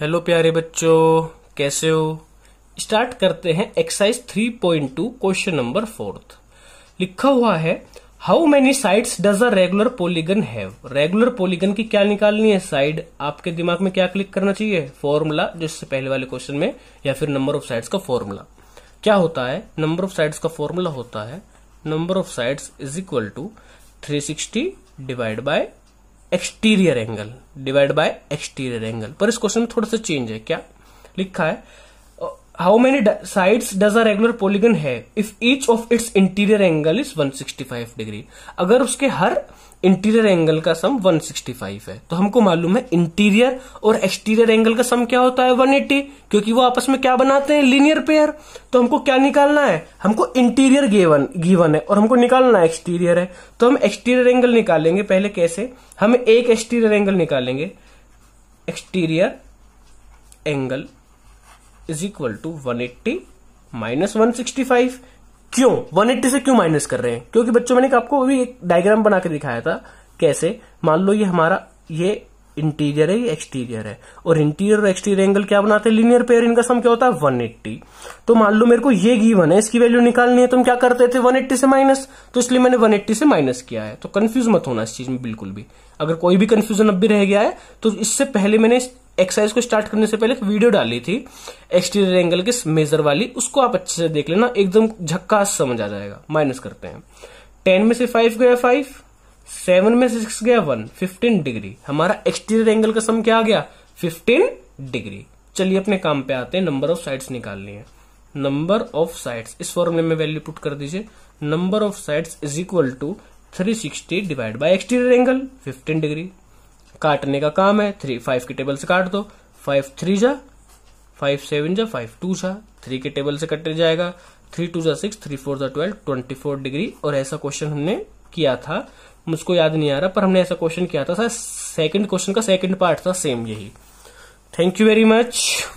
Hello प्यारे बच्चों, कैसे हो। स्टार्ट करते हैं एक्सरसाइज 3.2 क्वेश्चन नंबर 4। लिखा हुआ है how many sides does a regular polygon have. Regular polygon की क्या निकालनी है साइड। आपके दिमाग में क्या क्लिक करना चाहिए, फॉर्मूला, जिससे पहले वाले क्वेश्चन में, या फिर नंबर ऑफ साइड्स का फॉर्मूला। क्या होता है नंबर ऑफ साइड्स का फॉर्मूला, होता है number of sides is equal to 360 divide by exterior angle पर। इस क्वेश्चन में थोड़ा सा चेंज है। क्या लिखा है, how many sides does a regular polygon है if each of its interior angle is 165 degree. अगर उसके हर इंटीरियर एंगल का सम 165 है, तो हमको मालूम है इंटीरियर और एक्सटीरियर एंगल का सम क्या होता है 180, क्योंकि वो आपस में क्या बनाते हैं, लीनियर पेयर। तो हमको क्या निकालना है, हमको इंटीरियर गिवन है और हमको निकालना है एक्सटीरियर है। तो हम एक्सटीरियर एंगल निकालेंगे पहले। कैसे, हम एक एक्सटीरियर एंगल निकालेंगे। Exterior angle is equal to 180 minus 165। क्यों 180 से क्यों माइनस कर रहे हैं, क्योंकि बच्चों मैंने आपको अभी एक डायग्राम बना के दिखाया था। कैसे, मान लो ये हमारा ये इंटीरियर है, ये एक्सटीरियर है, और इंटीरियर और एक्सटीरियर एंगल क्या बनाते हैं, लीनियर पेयर। इनका सम क्या होता है 180। तो मान लो मेरे को ये गिवन है, इसकी वैल्यू निकालनी है, तो हम क्या करते थे 180 से माइनस, तो इसलिए मैंने 180 से माइनस किया है। तो कंफ्यूज मत होना इस चीज में बिल्कुल भी। अगर कोई भी कंफ्यूजन अब भी रह गया है तो इससे पहले मैंने एक्सरसाइज को स्टार्ट करने से पहले एक वीडियो डाली थी एक्सटीरियर एंगल के मेजर वाली, उसको आप अच्छे से देख लेना, एकदम झक्कास समझ आ जाएगा। माइनस करते हैं, 10 में से 5 गया 5, 7 में से 6 गया 1, 15 डिग्री। हमारा एक्सटीरियर एंगल का सम क्या आ गया, 15 डिग्री। चलिए अपने काम पे आते हैं, नंबर ऑफ साइड्स निकालनी है। नंबर ऑफ साइड्स इस फॉर्मूले में वैल्यू पुट कर दीजिए। Number of sides is equal to 360 divide by exterior angle 15 degree. काटने का काम है, 5 के टेबल से काट दो, 5 3 जा, 5 7 जा, 5 2 जा, 3 के टेबल से कट जाएगा, 3 2 जा 6, 3 4 जा 12, 24 डिग्री। और ऐसा क्वेश्चन हमने किया था, मुझको याद नहीं आ रहा, पर हमने ऐसा क्वेश्चन किया था, सेकंड क्वेश्चन का सेकंड पार्ट था, सेम यही। Thank you very much.